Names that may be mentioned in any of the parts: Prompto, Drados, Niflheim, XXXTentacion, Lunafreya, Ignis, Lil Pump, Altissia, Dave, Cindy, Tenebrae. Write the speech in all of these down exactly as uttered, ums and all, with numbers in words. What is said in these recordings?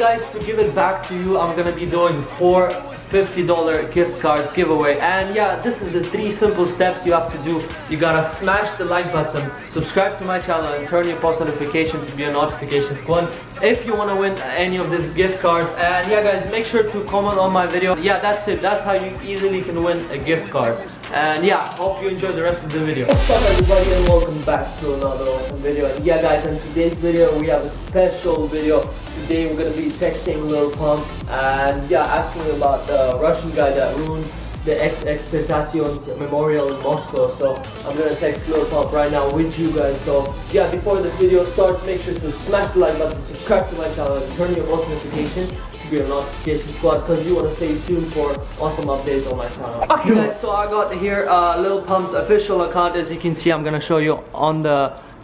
guys, to give it back to you, I'm gonna be doing four fifty dollar gift card giveaway. And yeah, this is the three simple steps you have to do. You gotta smash the like button, subscribe to my channel, and turn your post notifications to be a notification squad if you want to win any of these gift cards. And yeah guys, make sure to comment on my video. Yeah, that's it. That's how you easily can win a gift card. And yeah, hope you enjoy the rest of the video. What's up everybody, and welcome back to another awesome video. And yeah guys, in today's video we have a special video. Today we're gonna be texting Lil Pump and yeah, asking about the Uh, Russian guy that ruined the XXXTentacion's memorial in Moscow. So I'm gonna text Lil Pump right now with you guys. So yeah, before this video starts, make sure to smash the like button, subscribe to my channel, and turn your post notification to be a notification squad because you want to stay tuned for awesome updates on my channel. Okay guys, so I got here uh, Lil Pump's official account. As you can see, I'm gonna show you on the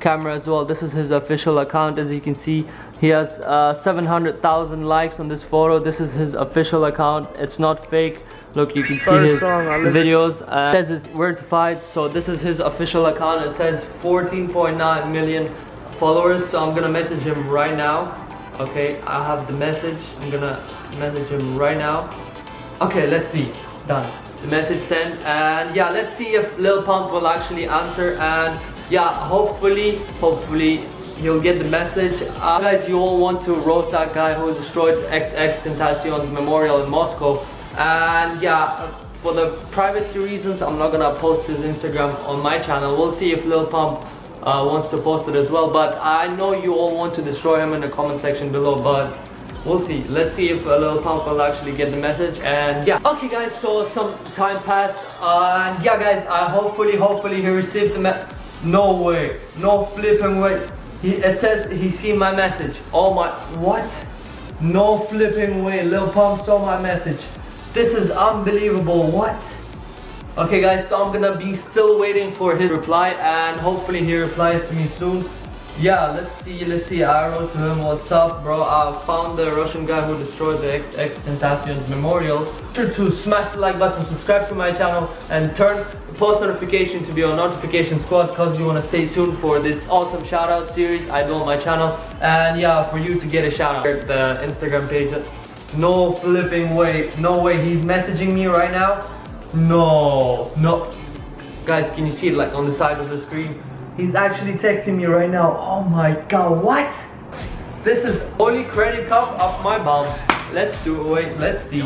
camera as well. This is his official account. As you can see, he has uh, seven hundred thousand likes on this photo. This is his official account. It's not fake. Look, you can see First his song, videos. Uh, it says it's verified. So this is his official account. It says fourteen point nine million followers. So I'm gonna message him right now. Okay, I have the message. I'm gonna message him right now. Okay, let's see. Done. The message sent. And yeah, let's see if Lil Pump will actually answer. And yeah, hopefully, hopefully he'll get the message. Uh, guys, you all want to roast that guy who destroyed XXXTentacion's memorial in Moscow. And yeah, for the privacy reasons, I'm not gonna post his Instagram on my channel. We'll see if Lil Pump uh, wants to post it as well. But I know you all want to destroy him in the comment section below, but we'll see. Let's see if uh, Lil Pump will actually get the message. And yeah, okay guys, so some time passed. Uh, and yeah guys, I hopefully, hopefully he received the message. No way, no flipping way. He, it says he seen my message. Oh my, what? No flipping way, Lil Pump saw my message. This is unbelievable, what? Okay guys, so I'm gonna be still waiting for his reply and hopefully he replies to me soon. Yeah, let's see, let's see, I wrote to him, what's up bro, I found the Russian guy who destroyed the XXXTentacion's memorial. Make sure to smash the like button, subscribe to my channel, and turn post notification to be on notification squad because you want to stay tuned for this awesome shout out series I do on my channel. And yeah, for you to get a shout out, the Instagram page. No flipping way, no way, he's messaging me right now. No, no. Guys, can you see it like on the side of the screen? He's actually texting me right now. Oh my god, what? This is only credit card of my mom. Let's do it. Wait, let's see.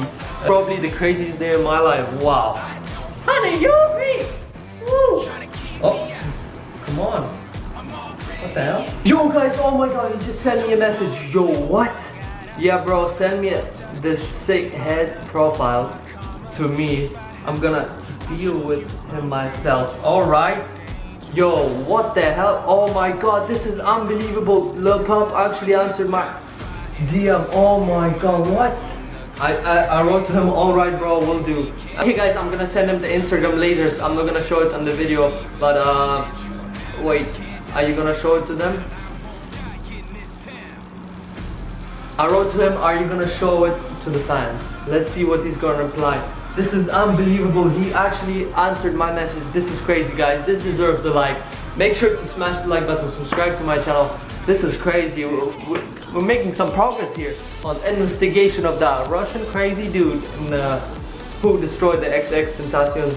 Probably the craziest day of my life. Wow. Honey, you me. Woo. Oh, come on. What the hell? Yo guys, oh my god, he just sent me a message. Yo, what? Yeah bro, send me this sick head profile to me. I'm gonna deal with him myself. Alright. Yo, what the hell? Oh my god, this is unbelievable. Lil Pump actually answered my D M. Oh my god, what? I, I, I wrote to him, alright bro, will do. Okay guys, I'm gonna send him the Instagram later. I'm not gonna show it on the video, but uh, wait, are you gonna show it to them? I wrote to him, are you gonna show it to the fans? Let's see what he's gonna reply. This is unbelievable, he actually answered my message. This is crazy guys, this deserves a like. Make sure to smash the like button, subscribe to my channel. This is crazy, we're, we're making some progress here on investigation of that Russian crazy dude in, uh, who destroyed the XXXTentacion.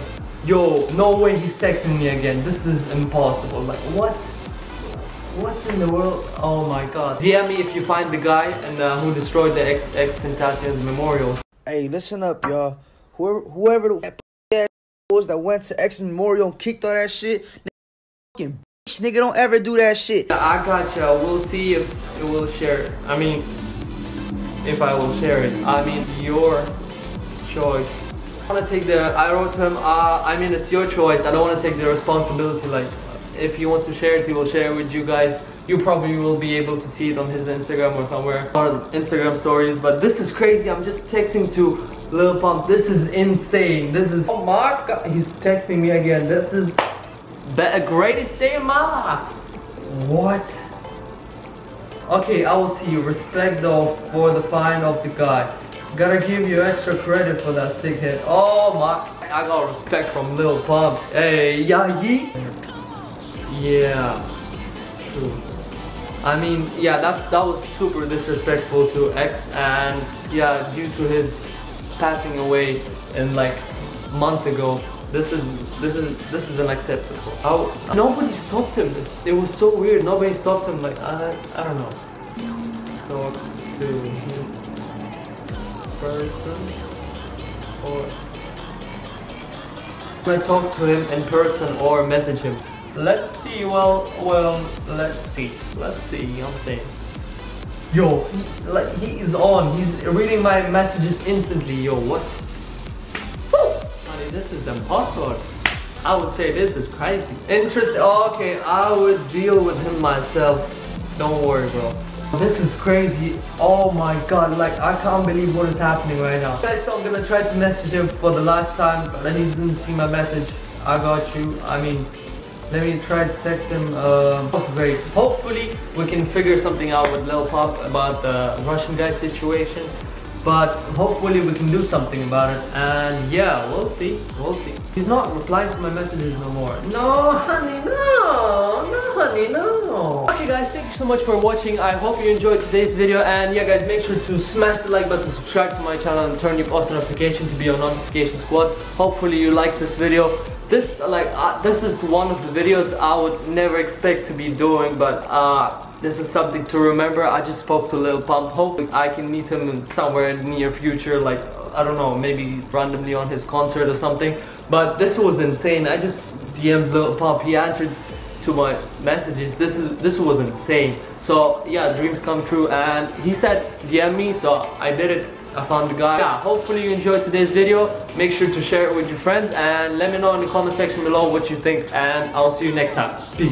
Yo, no way he's texting me again, this is impossible. Like what? What's in the world? Oh my god. D M me if you find the guy and uh, who destroyed the XXXTentacion's memorial. Hey, listen up y'all. Whoever, whoever the ass was that went to X Memorial and kicked all that shit, fucking bitch, nigga, don't ever do that shit. I got ya. We'll see if it will share. I mean, if I will share it. I mean, your choice. I wanna take the. I wrote to him. Uh, I mean, it's your choice. I don't wanna take the responsibility. Like, if he wants to share it, he will share it with you guys. You probably will be able to see it on his Instagram or somewhere, or Instagram stories. But this is crazy. I'm just texting to Lil Pump. This is insane. This is, oh my god, he's texting me again. This is the greatest day of my life. What? Okay, I will see you. Respect though for the find of the guy. Gotta give you extra credit for that sick hit. Oh my, I got respect from Lil Pump. Hey, yeah, yeah. Yeah. True. I mean, yeah, that, that was super disrespectful to X, and yeah, due to his passing away in like months ago, this is this is this is unacceptable. How nobody stopped him. It, it was so weird. Nobody stopped him. Like I I don't know. Talk to person or can I talk to him in person or message him? Let's see, well, well, let's see, let's see, I'm saying. Yo, he, like, he is on, he's reading my messages instantly, yo, what? Honey, this is impossible. I would say this is crazy. Interest, okay, I would deal with him myself. Don't worry, bro. This is crazy, oh my god, like, I can't believe what is happening right now. Guys, so I'm gonna try to message him for the last time, but he didn't see my message. I got you, I mean. Let me try to text him. Uh, hopefully we can figure something out with Lil Pump about the Russian guy situation. But hopefully we can do something about it. And yeah, we'll see. We'll see. He's not replying to my messages no more. No, honey, no. No, honey, no. Okay, guys, thank you so much for watching. I hope you enjoyed today's video. And yeah, guys, make sure to smash the like button, subscribe to my channel, and turn your post notifications to be on notification squad. Hopefully you like this video. This like uh, this is one of the videos I would never expect to be doing, but uh, this is something to remember. I just spoke to Lil Pump. Hopefully I can meet him somewhere in the near future, like I don't know, maybe randomly on his concert or something. But this was insane. I just D M'd Lil Pump. He answered to my messages. This is this was insane. So yeah, dreams come true. And he said D M me, so I did it. I found the guy. Yeah, hopefully you enjoyed today's video. Make sure to share it with your friends and let me know in the comment section below what you think, and I'll see you next time. Peace.